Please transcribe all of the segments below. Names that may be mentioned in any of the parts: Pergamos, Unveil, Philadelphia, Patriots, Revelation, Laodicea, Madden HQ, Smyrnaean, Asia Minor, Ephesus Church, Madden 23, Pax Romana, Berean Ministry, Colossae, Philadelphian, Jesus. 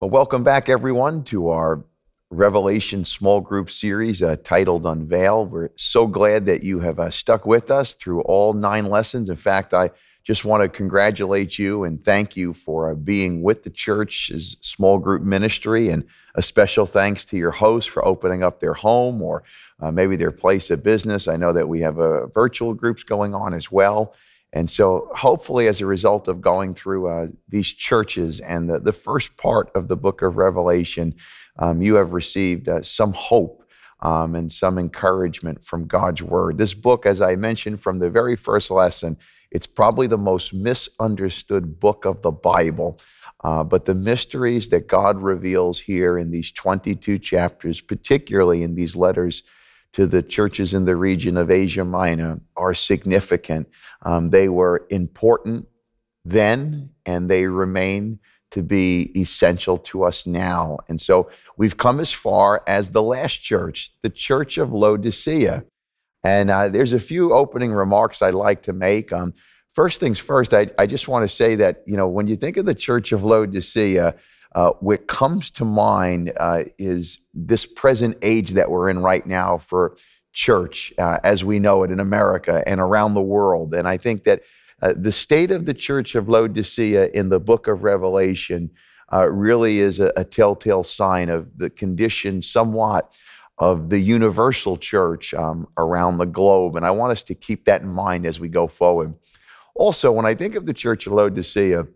Well, welcome back, everyone, to our Revelation small group series titled Unveil. We're so glad that you have stuck with us through all 9 lessons. In fact, I just want to congratulate you and thank you for being with the church's small group ministry, and a special thanks to your host for opening up their home or maybe their place of business. I know that we have virtual groups going on as well. And so hopefully as a result of going through these churches and the first part of the book of Revelation, you have received some hope and some encouragement from God's word. This book, as I mentioned from the very first lesson, it's probably the most misunderstood book of the Bible. But the mysteries that God reveals here in these 22 chapters, particularly in these letters to the churches in the region of Asia Minor, are significant. They were important then, and they remain to be essential to us now. And so we've come as far as the last church, the church of Laodicea. And there's a few opening remarks I'd like to make. First things first, I just want to say that, you know, when you think of the church of Laodicea, what comes to mind is this present age that we're in right now for church as we know it in America and around the world. And I think that the state of the church of Laodicea in the book of Revelation really is a telltale sign of the condition somewhat of the universal church around the globe. And I want us to keep that in mind as we go forward. Also, when I think of the church of Laodicea,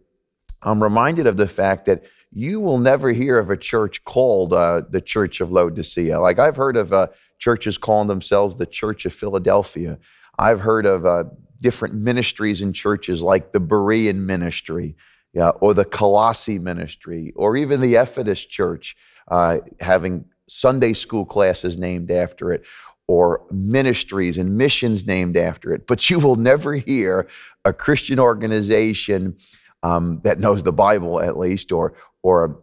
I'm reminded of the fact that you will never hear of a church called the Church of Laodicea. Like, I've heard of churches calling themselves the Church of Philadelphia. I've heard of different ministries and churches like the Berean Ministry or the Colossae Ministry, or even the Ephesus Church having Sunday school classes named after it, or ministries and missions named after it. But you will never hear a Christian organization that knows the Bible, at least, or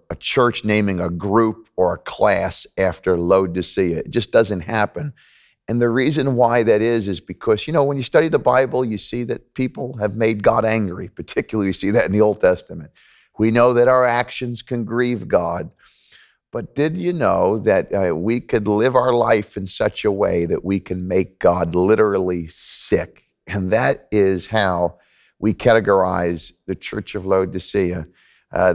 a church naming a group or a class after Laodicea. It just doesn't happen. And the reason why that is because, you know, when you study the Bible, you see that people have made God angry. Particularly, you see that in the Old Testament. We know that our actions can grieve God. But did you know that we could live our life in such a way that we can make God literally sick? And that is how we categorize the Church of Laodicea.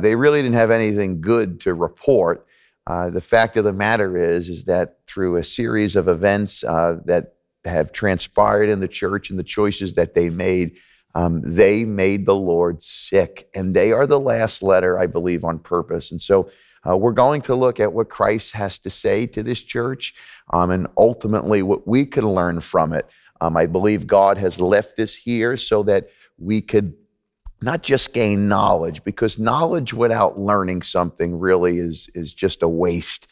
They really didn't have anything good to report. The fact of the matter is that through a series of events that have transpired in the church and the choices that they made the Lord sick. And they are the last letter, I believe, on purpose. And so we're going to look at what Christ has to say to this church and ultimately what we can learn from it. I believe God has left this here so that we could not just gain knowledge, because knowledge without learning something really is just a waste.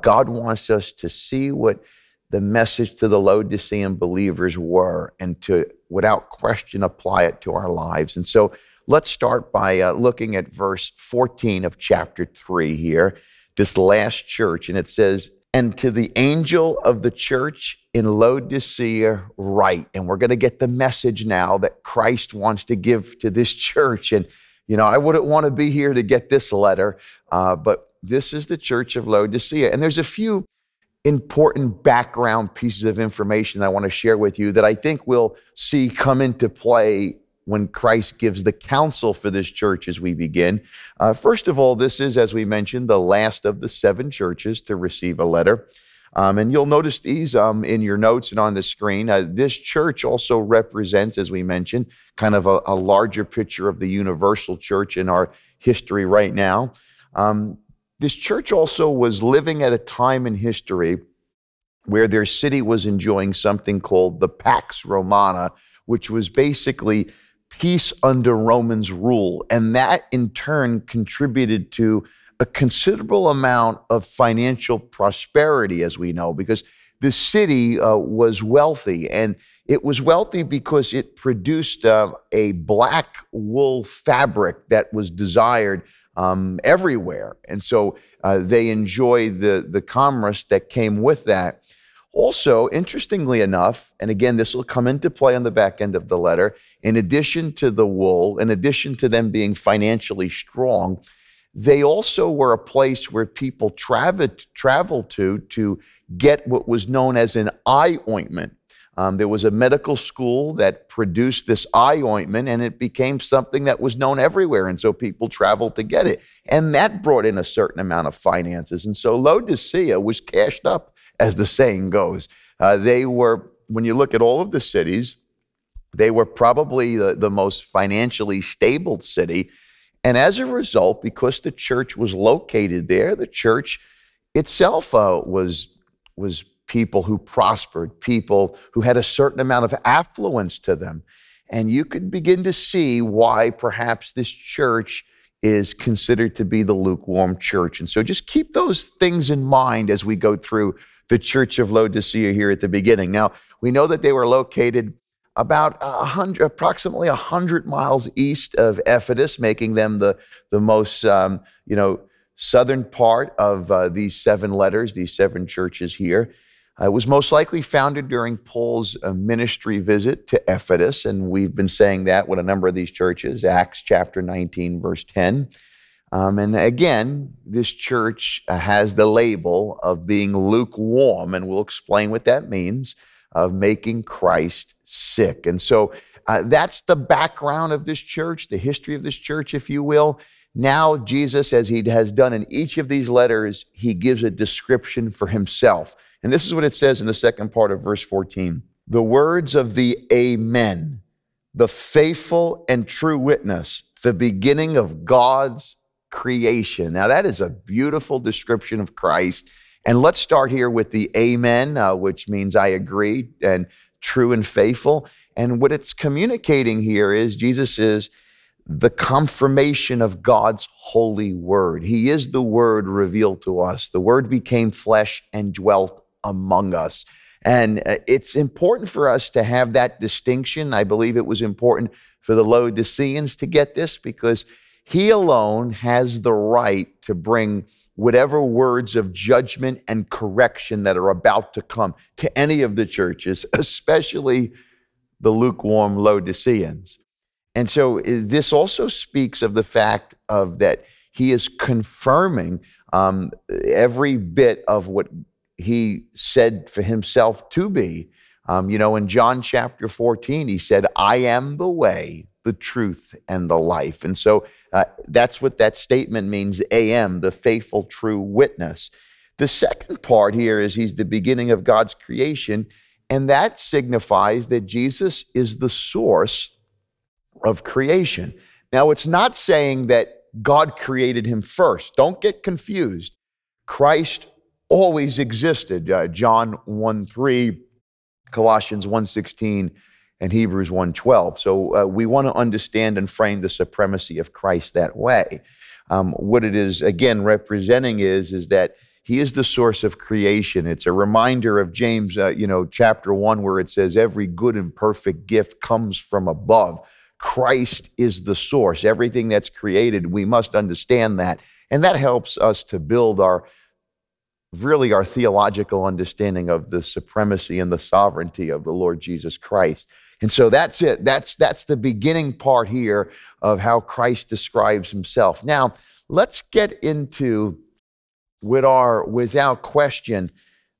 God wants us to see what the message to the Laodicean believers were and to, without question, apply it to our lives. And so let's start by looking at verse 14 of chapter 3 here, this last church. And it says, "And to the angel of the church in Laodicea write." And we're going to get the message now that Christ wants to give to this church. And, you know, I wouldn't want to be here to get this letter, but this is the church of Laodicea. And there's a few important background pieces of information I want to share with you that I think we'll see come into play when Christ gives the counsel for this church as we begin. First of all, this is, as we mentioned, the last of the 7 churches to receive a letter. And you'll notice these in your notes and on the screen. This church also represents, as we mentioned, kind of a larger picture of the universal church in our history right now. This church also was living at a time in history where their city was enjoying something called the Pax Romana, which was basically peace under Romans rule. And that in turn contributed to a considerable amount of financial prosperity, as we know, because the city was wealthy. And it was wealthy because it produced a black wool fabric that was desired everywhere. And so they enjoyed the commerce that came with that. Also, interestingly enough, and again, this will come into play on the back end of the letter, in addition to the wool, in addition to them being financially strong, They also were a place where people traveled to get what was known as an eye ointment. There was a medical school that produced this eye ointment, and it became something that was known everywhere, and so people traveled to get it. And that brought in a certain amount of finances. And so Laodicea was cashed up, as the saying goes. They were, when you look at all of the cities, they were probably the most financially stable city. And as a result, because the church was located there, the church itself was people who prospered, people who had a certain amount of affluence to them. And you could begin to see why perhaps this church is considered to be the lukewarm church. And so just keep those things in mind as we go through the church of Laodicea here at the beginning. Now, we know that they were located about approximately 100 miles east of Ephesus, making them the most, southern part of these seven letters, these seven churches here. It was most likely founded during Paul's ministry visit to Ephesus, and we've been saying that with a number of these churches, Acts chapter 19, verse 10. And again, this church has the label of being lukewarm, and we'll explain what that means, of making Christ sick. And so that's the background of this church, the history of this church, if you will. Now Jesus, as he has done in each of these letters, he gives a description for himself. And this is what it says in the second part of verse 14. The words of the Amen, the faithful and true witness, the beginning of God's creation. Now that is a beautiful description of Christ. And let's start here with the Amen, which means I agree, and true and faithful. And what it's communicating here is Jesus is the confirmation of God's holy word. He is the word revealed to us. The word became flesh and dwelt among us. And it's important for us to have that distinction. I believe it was important for the Laodiceans to get this, because he alone has the right to bring whatever words of judgment and correction that are about to come to any of the churches, especially the lukewarm Laodiceans. And so this also speaks of the fact of that he is confirming every bit of what he said for himself to be. In John chapter 14, he said, I am the way, the truth, and the life. And so that's what that statement means, AM, the faithful, true witness. The second part here is he's the beginning of God's creation, and that signifies that Jesus is the source of creation. Now, it's not saying that God created him first. Don't get confused. Christ always existed. John 1:3, Colossians 1:16, and Hebrews 1:12. So we want to understand and frame the supremacy of Christ that way. What it is, again, representing is that he is the source of creation. It's a reminder of James, chapter 1, where it says, every good and perfect gift comes from above. Christ is the source. Everything that's created, we must understand that. And that helps us to build our theological understanding of the supremacy and the sovereignty of the Lord Jesus Christ. And so that's it. That's the beginning part here of how Christ describes himself. Now, let's get into what are, without question,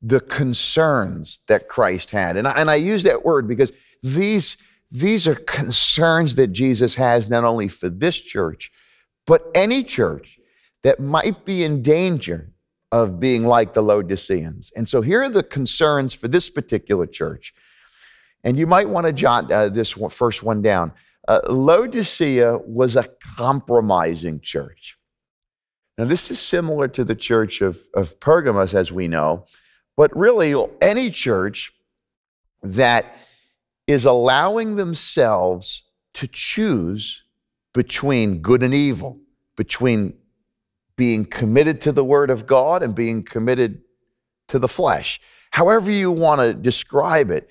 the concerns that Christ had. And I use that word because these are concerns that Jesus has not only for this church, but any church that might be in danger of being like the Laodiceans. And so here are the concerns for this particular church. And you might want to jot this one, first one down. Laodicea was a compromising church. Now, this is similar to the church of Pergamos, as we know, but really any church that is allowing themselves to choose between good and evil, between being committed to the word of God and being committed to the flesh. However you want to describe it,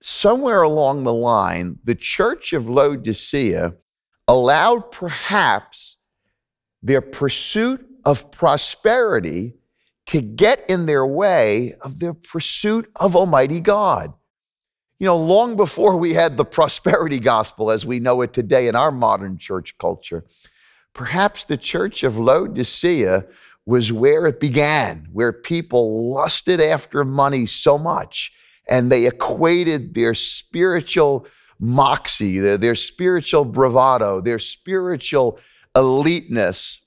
somewhere along the line, the church of Laodicea allowed perhaps their pursuit of prosperity to get in their way of their pursuit of Almighty God. You know, long before we had the prosperity gospel as we know it today in our modern church culture, Perhaps the church of Laodicea was where it began, where people lusted after money so much, and they equated their spiritual moxie, their spiritual bravado, their spiritual eliteness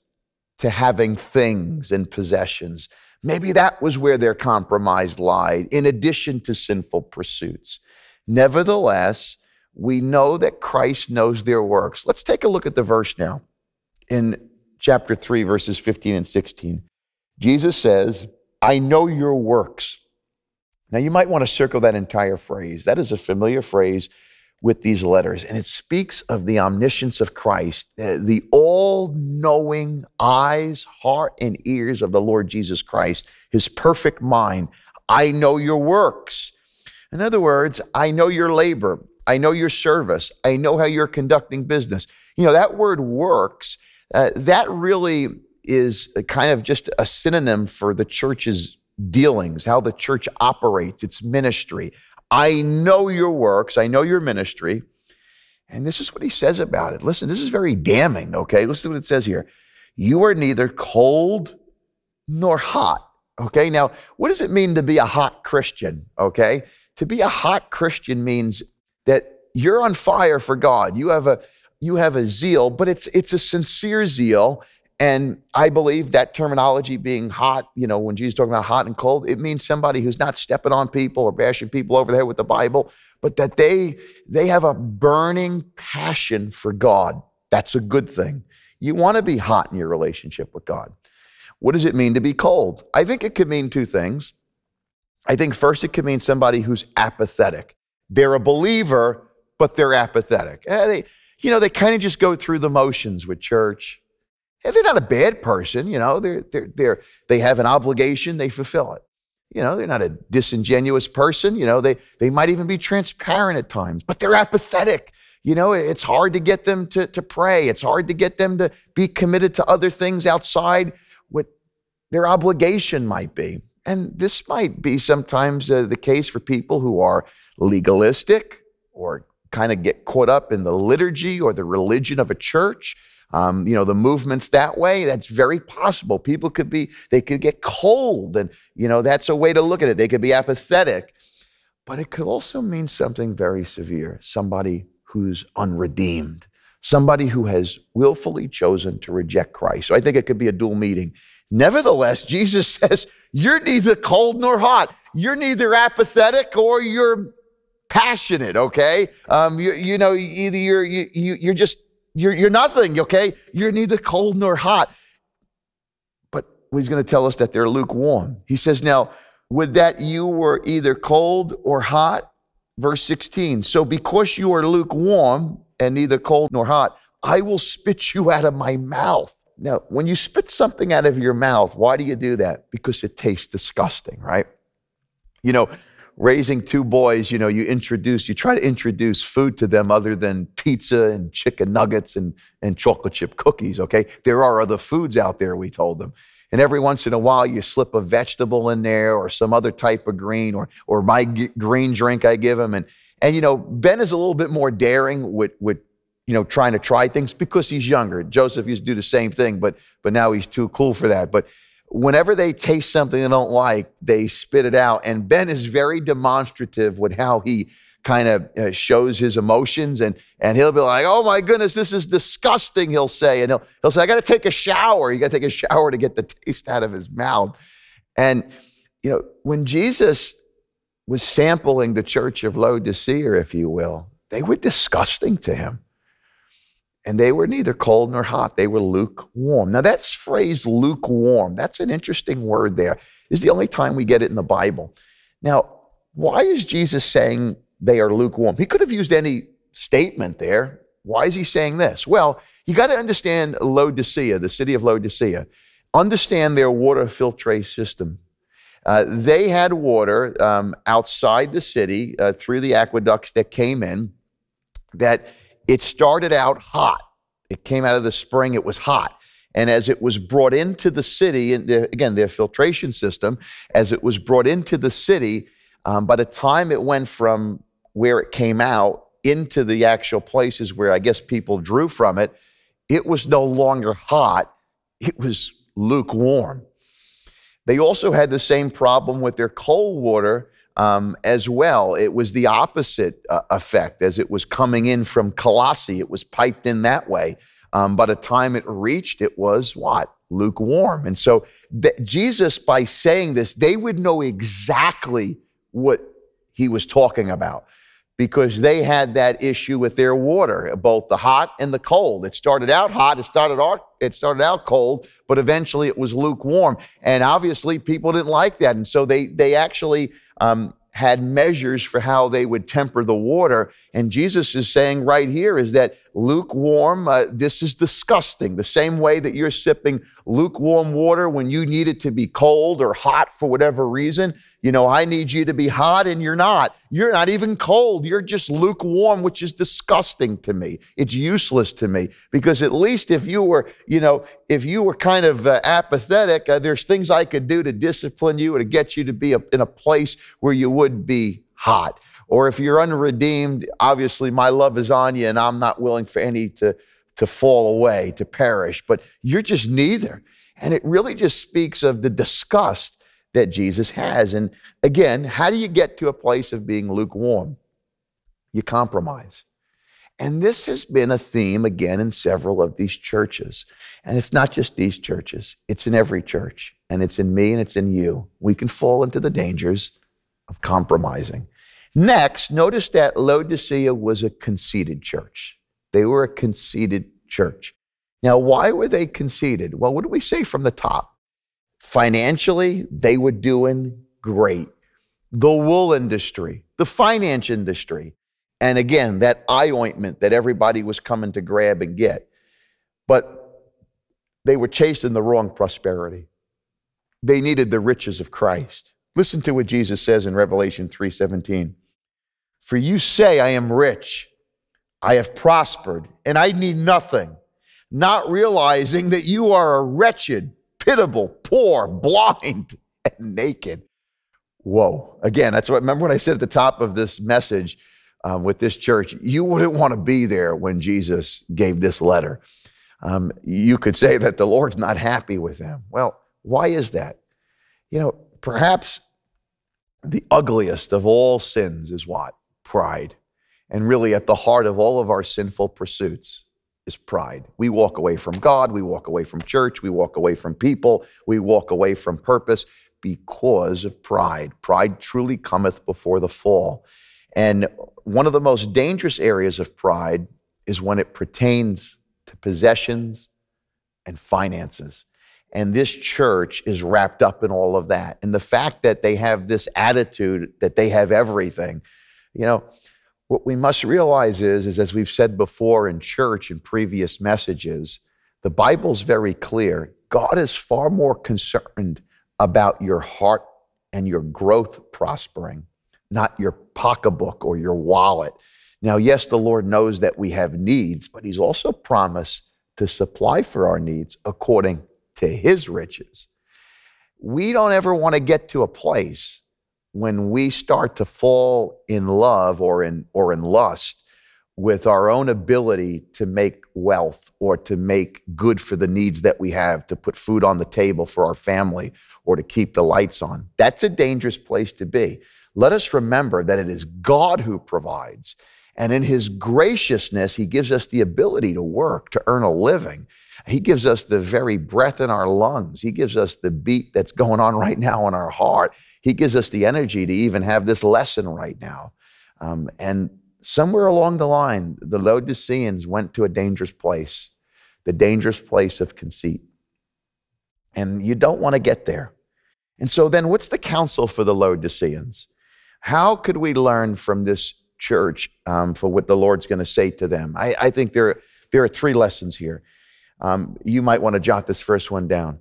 to having things and possessions. Maybe that was where their compromise lied, in addition to sinful pursuits. Nevertheless, we know that Christ knows their works. Let's take a look at the verse now. In chapter 3, verses 15 and 16, Jesus says, I know your works. Now, you might want to circle that entire phrase. That is a familiar phrase with these letters, and it speaks of the omniscience of Christ, the all-knowing eyes, heart, and ears of the Lord Jesus Christ, his perfect mind. I know your works. In other words, I know your labor. I know your service. I know how you're conducting business. You know, that word works, that really is kind of just a synonym for the church's dealings, how the church operates, its ministry. I know your works. I know your ministry. And this is what he says about it. Listen, this is very damning, okay? Listen to what it says here. You are neither cold nor hot, okay? Now, what does it mean to be a hot Christian, okay? To be a hot Christian means that you're on fire for God. You have a zeal, but it's a sincere zeal. And I believe that terminology being hot, you know, when Jesus is talking about hot and cold, it means somebody who's not stepping on people or bashing people over the head with the Bible, but that they have a burning passion for God. That's a good thing. You want to be hot in your relationship with God. What does it mean to be cold? I think it could mean two things. I think first it could mean somebody who's apathetic. They're a believer, but they're apathetic. They kind of just go through the motions with church. And they're not a bad person, you know. They have an obligation, they fulfill it. You know, they're not a disingenuous person. You know, they might even be transparent at times, but they're apathetic. You know, it's hard to get them to pray. It's hard to get them to be committed to other things outside what their obligation might be. And this might be sometimes the case for people who are legalistic or kind of get caught up in the liturgy or the religion of a church. You know, the movements that way, that's very possible. People could be, they could get cold and, you know, that's a way to look at it. They could be apathetic, but it could also mean something very severe. Somebody who's unredeemed, somebody who has willfully chosen to reject Christ. So I think it could be a dual meaning. Nevertheless, Jesus says, you're neither cold nor hot. You're neither apathetic or you're passionate. Okay. You're nothing, okay? You're neither cold nor hot. But he's going to tell us that they're lukewarm. He says, now, would that you were either cold or hot? Verse 16, so because you are lukewarm and neither cold nor hot, I will spit you out of my mouth. Now, when you spit something out of your mouth, why do you do that? Because it tastes disgusting, right? You know, raising two boys, you know, you try to introduce food to them other than pizza and chicken nuggets and chocolate chip cookies, okay? There are other foods out there, we told them. And every once in a while, you slip a vegetable in there or some other type of green or my green drink I give them. And you know, Ben is a little bit more daring with you know, trying to try things because he's younger. Joseph used to do the same thing, but now he's too cool for that. But whenever they taste something they don't like, they spit it out. And Ben is very demonstrative with how he kind of shows his emotions. And he'll be like, oh my goodness, this is disgusting, he'll say. And he'll say, I got to take a shower. You got to take a shower to get the taste out of his mouth. And, you know, when Jesus was sampling the church of Laodicea, if you will, they were disgusting to him. And they were neither cold nor hot. They were lukewarm. Now that's phrase lukewarm. That's an interesting word there. It's the only time we get it in the Bible. Now, why is Jesus saying they are lukewarm? He could have used any statement there. Why is he saying this? Well, you got to understand Laodicea, the city of Laodicea. Understand their water filtration system. They had water outside the city through the aqueducts that came in that it started out hot. It came out of the spring, it was hot. And as it was brought into the city, and again, their filtration system, as it was brought into the city, by the time it went from where it came out into the actual places where I guess people drew from it, It was no longer hot, it was lukewarm. They also had the same problem with their cold water as well. It was the opposite effect as it was coming in from Colossae. It was piped in that way. By the time it reached, it was what? Lukewarm. And so Jesus, by saying this, they would know exactly what he was talking about, because they had that issue with their water, both the hot and the cold. It started out hot, it started out cold, but eventually it was lukewarm. And obviously people didn't like that. And so they actually had measures for how they would temper the water. And Jesus is saying right here is that lukewarm, this is disgusting. The same way that you're sipping lukewarm water when you need it to be cold or hot for whatever reason, you know, I need you to be hot and you're not. You're not even cold. You're just lukewarm, which is disgusting to me. It's useless to me, because at least if you were, you know, if you were kind of apathetic, there's things I could do to discipline you or to get you to be in a place where you would be hot. Or if you're unredeemed, obviously my love is on you and I'm not willing for any to fall away, to perish, but you're just neither. And it really just speaks of the disgust that Jesus has. And again, how do you get to a place of being lukewarm? You compromise. And this has been a theme again in several of these churches. And it's not just these churches, it's in every church. And it's in me and it's in you. We can fall into the dangers of compromising. Next, notice that Laodicea was a conceited church. They were a conceited church. Now, why were they conceited? Well, what do we say from the top? Financially, they were doing great. The wool industry, the finance industry, and again, that eye ointment that everybody was coming to grab and get. But they were chasing the wrong prosperity. They needed the riches of Christ. Listen to what Jesus says in Revelation 3:17. For you say, I am rich, I have prospered, and I need nothing, not realizing that you are a wretched, pitiable, poor, blind, and naked. Whoa. Again, that's what, remember what I said at the top of this message with this church? You wouldn't want to be there when Jesus gave this letter. You could say that the Lord's not happy with them. Well, why is that? You know, perhaps the ugliest of all sins is what? Pride. And really at the heart of all of our sinful pursuits is pride. We walk away from God, we walk away from church, we walk away from people, we walk away from purpose because of pride. Pride truly cometh before the fall. And one of the most dangerous areas of pride is when it pertains to possessions and finances. And this church is wrapped up in all of that. And the fact that they have this attitude that they have everything, you know, what we must realize is as we've said before in church in previous messages, the Bible's very clear. God is far more concerned about your heart and your growth prospering, not your pocketbook or your wallet. Now, yes, the Lord knows that we have needs, but he's also promised to supply for our needs according to his riches. We don't ever want to get to a place when we start to fall in love or in lust with our own ability to make wealth or to make good for the needs that we have, to put food on the table for our family or to keep the lights on. That's a dangerous place to be. Let us remember that it is God who provides. And in his graciousness, he gives us the ability to work, to earn a living. He gives us the very breath in our lungs. He gives us the beat that's going on right now in our heart. He gives us the energy to even have this lesson right now. And somewhere along the line, the Laodiceans went to a dangerous place, the dangerous place of conceit. And you don't want to get there. And so then what's the counsel for the Laodiceans? How could we learn from this church for what the Lord's going to say to them? I think there are three lessons here. You might want to jot this first one down.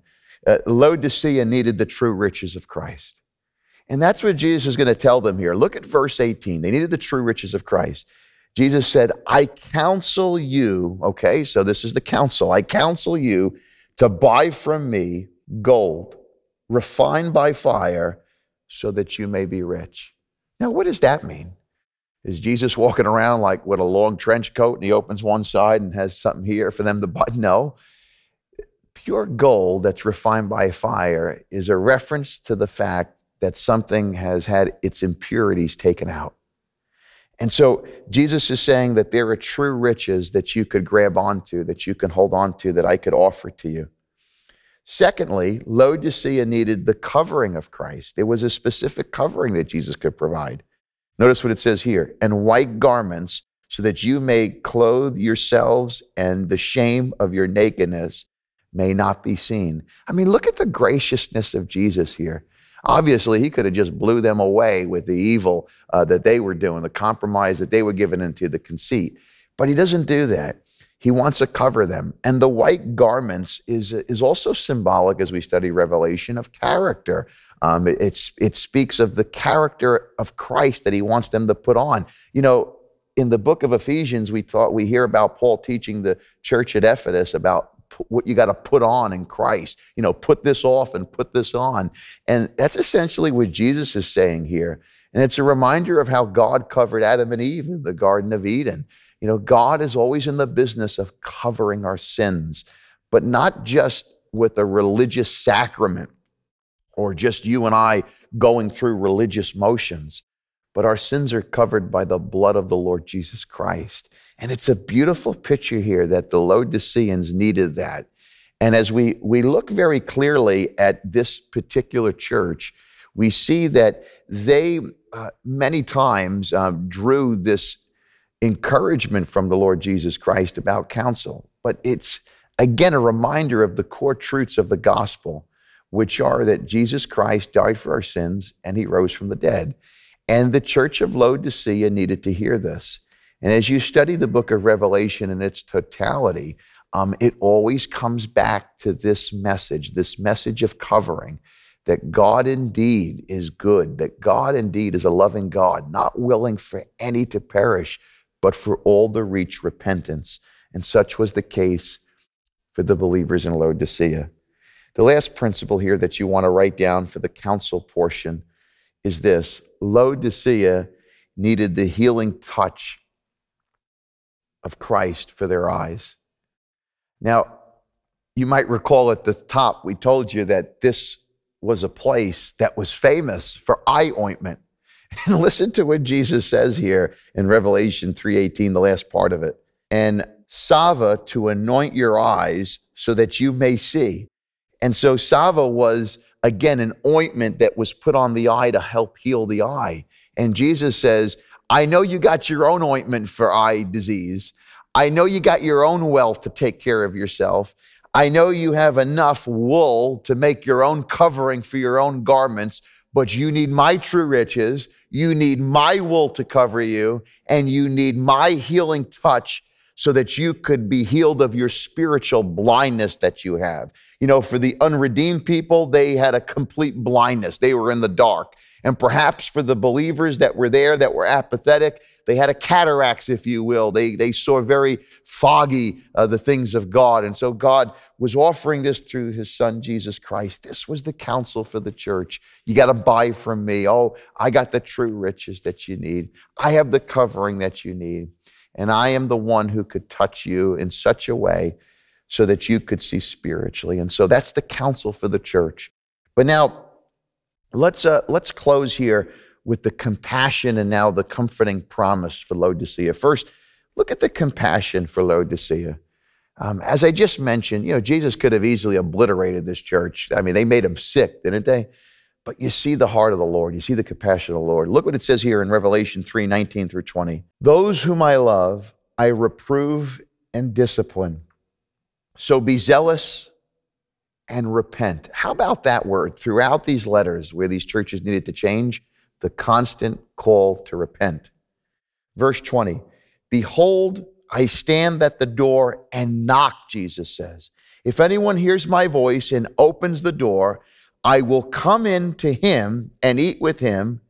Laodicea needed the true riches of Christ. And that's what Jesus is going to tell them here. Look at verse 18. They needed the true riches of Christ. Jesus said, I counsel you, okay, so this is the counsel. I counsel you to buy from me gold refined by fire so that you may be rich. Now, what does that mean? Is Jesus walking around like with a long trench coat and he opens one side and has something here for them to buy? No. Pure gold that's refined by fire is a reference to the fact that something has had its impurities taken out. And so Jesus is saying that there are true riches that you could grab onto, that you can hold onto, that I could offer to you. Secondly, Laodicea needed the covering of Christ. There was a specific covering that Jesus could provide. Notice what it says here, and white garments so that you may clothe yourselves and the shame of your nakedness may not be seen. I mean, look at the graciousness of Jesus here. Obviously, he could have just blew them away with the evil that they were doing, the compromise that they were given into, the conceit. But he doesn't do that. He wants to cover them. And the white garments is also symbolic, as we study Revelation, of character. It speaks of the character of Christ that he wants them to put on. You know, in the book of Ephesians, we hear about Paul teaching the church at Ephesus about what you got to put on in Christ. You know, put this off and put this on. And that's essentially what Jesus is saying here. And it's a reminder of how God covered Adam and Eve in the Garden of Eden. You know, God is always in the business of covering our sins, but not just with a religious sacrament or just you and I going through religious motions, but our sins are covered by the blood of the Lord Jesus Christ. And it's a beautiful picture here that the Laodiceans needed that. And as we look very clearly at this particular church, we see that they many times drew this encouragement from the Lord Jesus Christ about counsel. But it's, again, a reminder of the core truths of the gospel, which are that Jesus Christ died for our sins and he rose from the dead. And the church of Laodicea needed to hear this. And as you study the book of Revelation in its totality, it always comes back to this message of covering, that God indeed is good, that God indeed is a loving God, not willing for any to perish, but for all to reach repentance. And such was the case for the believers in Laodicea. The last principle here that you want to write down for the counsel portion is this: Laodicea needed the healing touch of Christ for their eyes. Now, you might recall at the top, we told you that this was a place that was famous for eye ointment. And listen to what Jesus says here in Revelation 3:18, the last part of it. And salve to anoint your eyes so that you may see. And so salve was, again, an ointment that was put on the eye to help heal the eye. And Jesus says, I know you got your own ointment for eye disease. I know you got your own wealth to take care of yourself. I know you have enough wool to make your own covering for your own garments, but you need my true riches. You need my wool to cover you, and you need my healing touch so that you could be healed of your spiritual blindness that you have. You know, for the unredeemed people, they had a complete blindness. They were in the dark. And perhaps for the believers that were there, that were apathetic, they had a cataracts, if you will. They saw very foggy the things of God. And so God was offering this through his son, Jesus Christ. This was the counsel for the church. You got to buy from me. Oh, I got the true riches that you need. I have the covering that you need. And I am the one who could touch you in such a way so that you could see spiritually. And so that's the counsel for the church. But now, let's close here with the compassion and now the comforting promise for Laodicea. First, look at the compassion for Laodicea. As I just mentioned, you know, Jesus could have easily obliterated this church. I mean, they made him sick, didn't they? But you see the heart of the Lord. You see the compassion of the Lord. Look what it says here in Revelation 3:19 through 20. Those whom I love, I reprove and discipline. So be zealous and repent. How about that word? Throughout these letters where these churches needed to change, the constant call to repent. Verse 20, behold, I stand at the door and knock, Jesus says. If anyone hears my voice and opens the door, I will come in to him and eat with him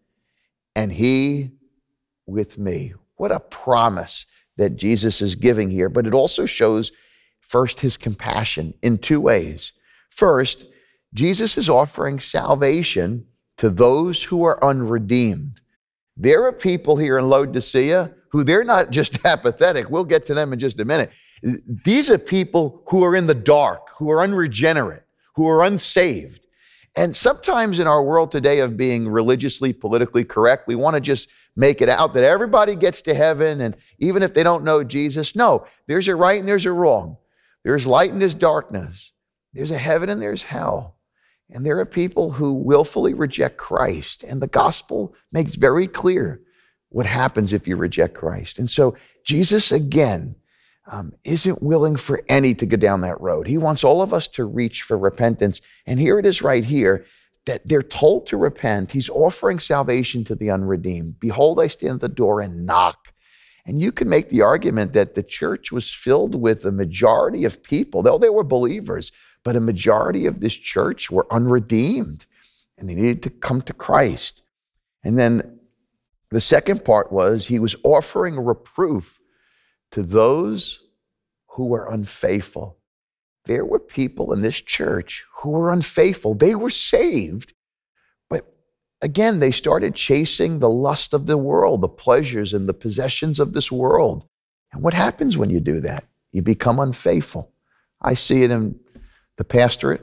and he with me. What a promise that Jesus is giving here, but it also shows first his compassion in two ways. First, Jesus is offering salvation to those who are unredeemed. There are people here in Laodicea who they're not just apathetic. We'll get to them in just a minute. These are people who are in the dark, who are unregenerate, who are unsaved. And sometimes in our world today of being religiously, politically correct, we want to just make it out that everybody gets to heaven, and even if they don't know Jesus, no, there's a right and there's a wrong. There's light and there's darkness. There's a heaven and there's hell. And there are people who willfully reject Christ. And the gospel makes very clear what happens if you reject Christ. And so Jesus, again, isn't willing for any to go down that road. He wants all of us to reach for repentance. And here it is right here that they're told to repent. He's offering salvation to the unredeemed. Behold, I stand at the door and knock. And you can make the argument that the church was filled with a majority of people, though they were believers, but a majority of this church were unredeemed and they needed to come to Christ. And then the second part was he was offering reproof to those who were unfaithful. There were people in this church who were unfaithful. They were saved. Again, they started chasing the lust of the world, the pleasures and the possessions of this world. And what happens when you do that? You become unfaithful. I see it in the pastorate.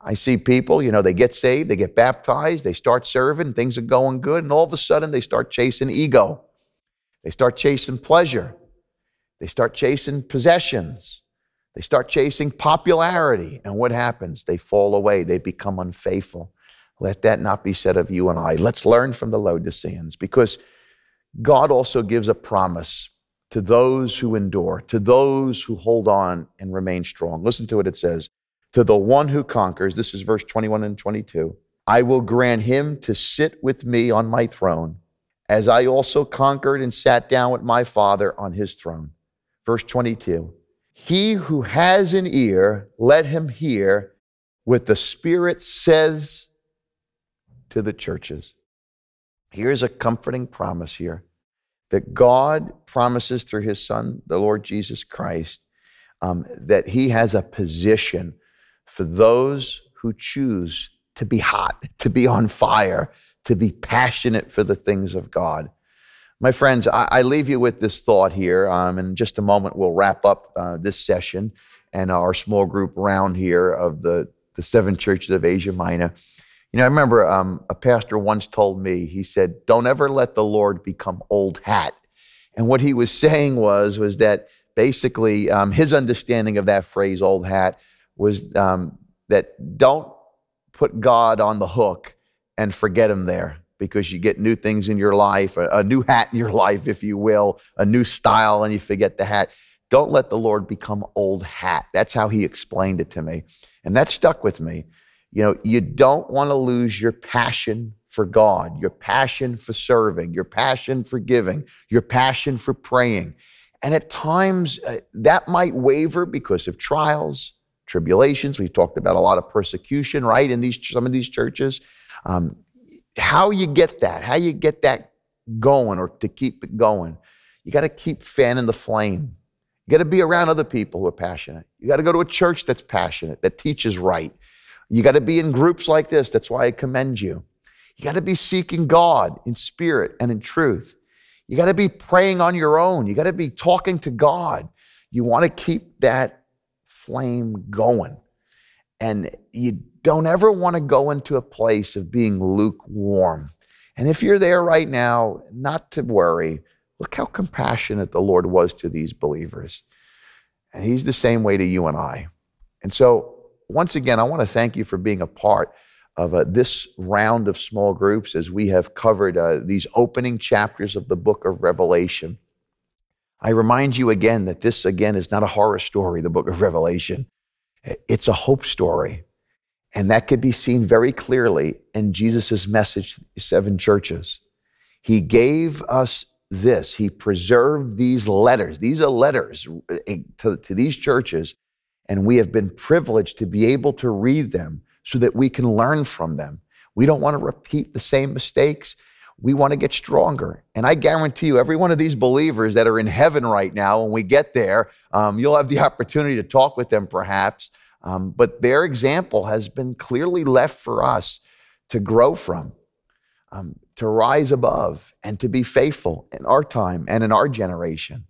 I see people, you know, they get saved, they get baptized, they start serving, things are going good, and all of a sudden they start chasing ego. They start chasing pleasure. They start chasing possessions. They start chasing popularity. And what happens? They fall away. They become unfaithful. Let that not be said of you and I. Let's learn from the Laodiceans, because God also gives a promise to those who endure, to those who hold on and remain strong. Listen to what it says. To the one who conquers, this is verse 21 and 22, I will grant him to sit with me on my throne, as I also conquered and sat down with my Father on his throne. Verse 22, he who has an ear, let him hear what the Spirit says to the churches. Here's a comforting promise here that God promises through his son, the Lord Jesus Christ, that he has a position for those who choose to be hot, to be on fire, to be passionate for the things of God. My friends, I leave you with this thought here. In just a moment, we'll wrap up this session and our small group round here of the seven churches of Asia Minor. You know, I remember a pastor once told me, he said, don't ever let the Lord become old hat. And what he was saying was that basically his understanding of that phrase, old hat, was that don't put God on the hook and forget him there, because you get new things in your life, a new hat in your life, if you will, a new style, and you forget the hat. Don't let the Lord become old hat. That's how he explained it to me. And that stuck with me. You know, you don't want to lose your passion for God, your passion for serving, your passion for giving, your passion for praying. And at times that might waver because of trials, tribulations. We've talked about a lot of persecution, right, in some of these churches. How you get that going, or to keep it going, you got to keep fanning the flame. You got to be around other people who are passionate. You got to go to a church that's passionate, that teaches right. You got to be in groups like this. That's why I commend you. You got to be seeking God in spirit and in truth. You got to be praying on your own. You got to be talking to God. You want to keep that flame going. And you don't ever want to go into a place of being lukewarm. And if you're there right now, not to worry. Look how compassionate the Lord was to these believers. And he's the same way to you and I. And so, once again, I want to thank you for being a part of this round of small groups as we have covered these opening chapters of the book of Revelation. I remind you again that this, again, is not a horror story, the book of Revelation. It's a hope story. And that could be seen very clearly in Jesus' message to the seven churches. He gave us this. He preserved these letters. These are letters to these churches. And we have been privileged to be able to read them so that we can learn from them. We don't want to repeat the same mistakes. We want to get stronger. And I guarantee you, every one of these believers that are in heaven right now, when we get there, you'll have the opportunity to talk with them perhaps. But their example has been clearly left for us to grow from. to rise above and to be faithful in our time and in our generation.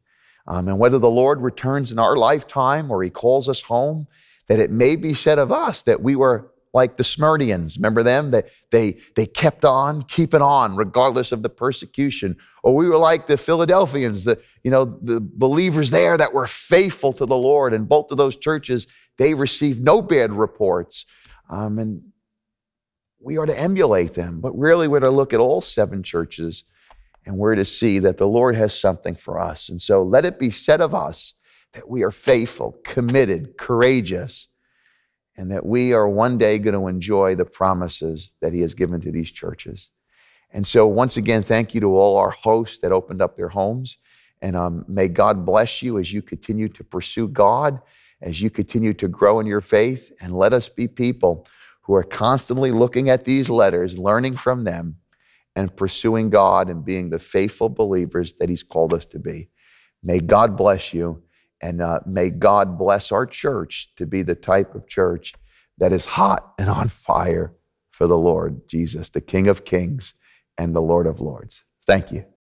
And whether the Lord returns in our lifetime or he calls us home, that it may be said of us that we were like the Smyrnaeans. Remember them? That they kept on keeping on regardless of the persecution. Or we were like the Philadelphians, the believers there that were faithful to the Lord. And both of those churches, they received no bad reports. And we are to emulate them. But really, we're to look at all seven churches and we're to see that the Lord has something for us. And so let it be said of us that we are faithful, committed, courageous, and that we are one day going to enjoy the promises that he has given to these churches. And so once again, thank you to all our hosts that opened up their homes. And may God bless you as you continue to pursue God, as you continue to grow in your faith. And let us be people who are constantly looking at these letters, learning from them, and pursuing God and being the faithful believers that he's called us to be. May God bless you, and may God bless our church to be the type of church that is hot and on fire for the Lord Jesus, the King of Kings and the Lord of Lords. Thank you.